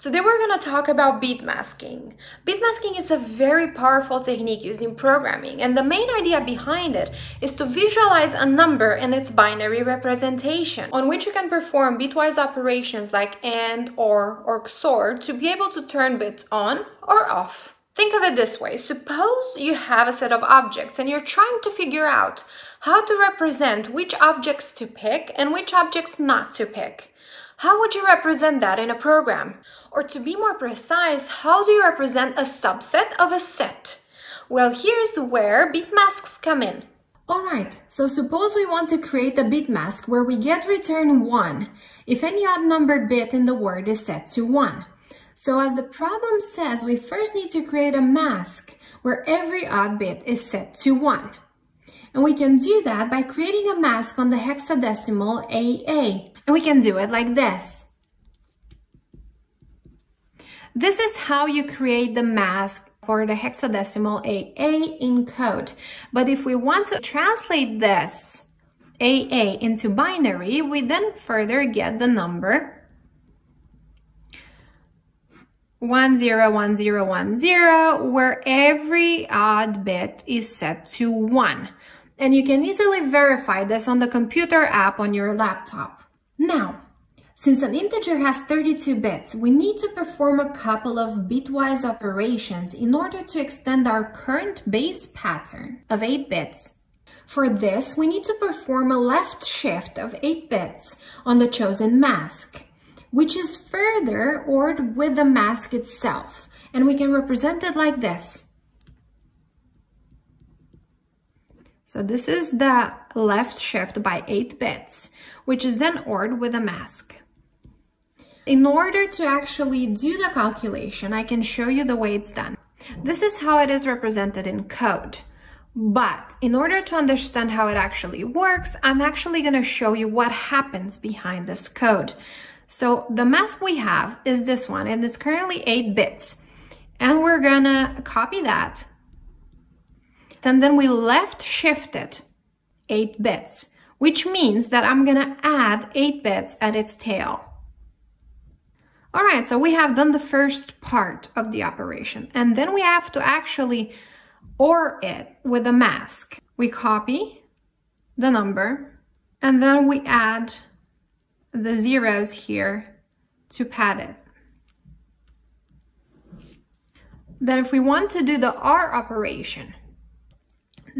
Today we're going to talk about bitmasking. Bitmasking is a very powerful technique used in programming, and the main idea behind it is to visualize a number and its binary representation, on which you can perform bitwise operations like AND, OR, or XOR to be able to turn bits on or off. Think of it this way. Suppose you have a set of objects and you're trying to figure out how to represent which objects to pick and which objects not to pick. How would you represent that in a program? Or to be more precise, how do you represent a subset of a set? Well, here's where bitmasks come in. Alright, so suppose we want to create a bitmask where we get return 1 if any odd-numbered bit in the word is set to 1. So as the problem says, we first need to create a mask where every odd bit is set to 1. And we can do that by creating a mask on the hexadecimal AA. And we can do it like this. This is how you create the mask for the hexadecimal AA in code. But if we want to translate this AA into binary, we then further get the number 101010, where every odd bit is set to 1. And you can easily verify this on the computer app on your laptop. Now, since an integer has 32 bits, we need to perform a couple of bitwise operations in order to extend our current base pattern of 8 bits. For this, we need to perform a left shift of 8 bits on the chosen mask, which is further ORed with the mask itself, and we can represent it like this. So this is the left shift by 8 bits, which is then ORed with a mask. In order to actually do the calculation, I can show you the way it's done. This is how it is represented in code. But in order to understand how it actually works, I'm actually going to show you what happens behind this code. So the mask we have is this one, and it's currently 8 bits. And we're going to copy that. And then we left shifted 8 bits, which means that I'm going to add 8 bits at its tail. All right, so we have done the first part of the operation, and then we have to actually OR it with a mask. We copy the number, and then we add the zeros here to pad it. Then if we want to do the OR operation,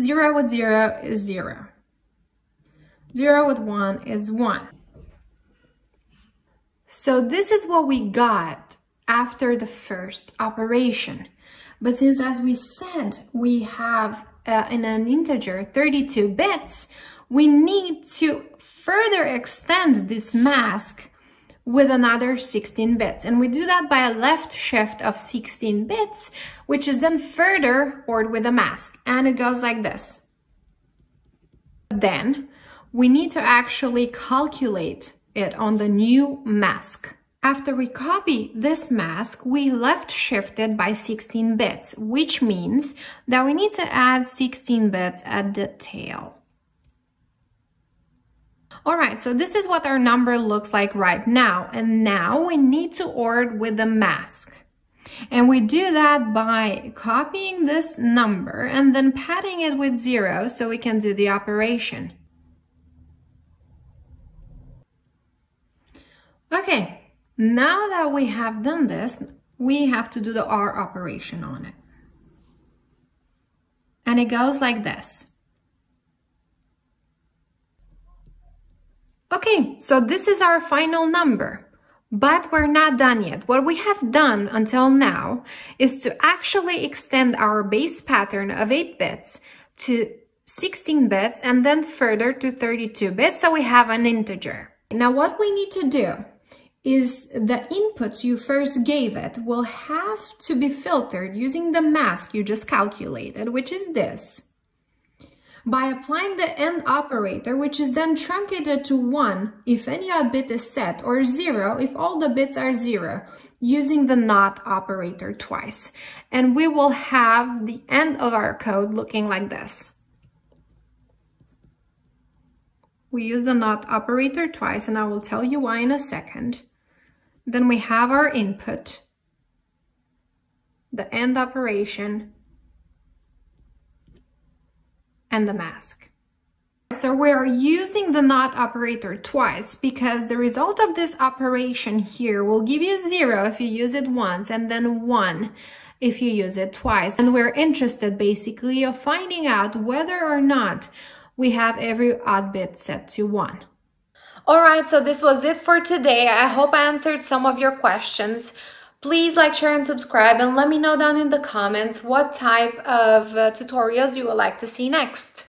0 with 0 is 0. 0 with 1 is 1. So this is what we got after the first operation. But since, as we said, we have in an integer 32 bits, we need to further extend this mask with another 16 bits. And we do that by a left shift of 16 bits, which is then further ORed with a mask. And it goes like this. Then we need to actually calculate it on the new mask. After we copy this mask, we left shifted by 16 bits, which means that we need to add 16 bits at the tail. All right, so this is what our number looks like right now. And now we need to OR it with the mask. And we do that by copying this number and then padding it with 0 so we can do the operation. Okay, now that we have done this, we have to do the OR operation on it. And it goes like this. Okay, so this is our final number, but we're not done yet. What we have done until now is to actually extend our base pattern of 8 bits to 16 bits and then further to 32 bits, so we have an integer. Now what we need to do is the input you first gave it will have to be filtered using the mask you just calculated, which is this. By applying the AND operator, which is then truncated to 1 if any odd bit is set, or 0 if all the bits are 0, using the NOT operator twice. And we will have the end of our code looking like this. We use the NOT operator twice, and I will tell you why in a second. Then we have our input, the end operation, and the mask. So we are using the not operator twice because the result of this operation here will give you 0 if you use it once and then 1 if you use it twice. And we're interested basically of finding out whether or not we have every odd bit set to 1. Alright, so this was it for today. I hope I answered some of your questions. Please like, share, and subscribe, and let me know down in the comments what type of tutorials you would like to see next.